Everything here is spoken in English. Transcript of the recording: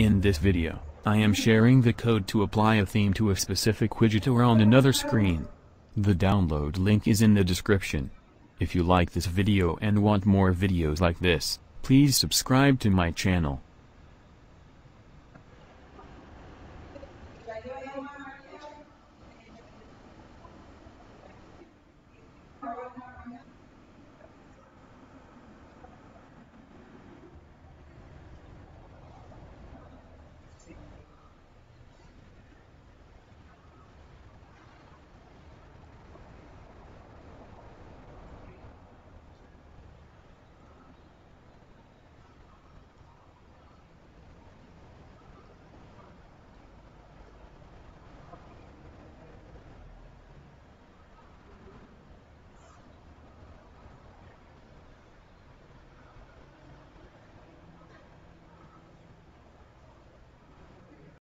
In this video, I am sharing the code to apply a theme to a specific widget or on another screen. The download link is in the description. If you like this video and want more videos like this, please subscribe to my channel.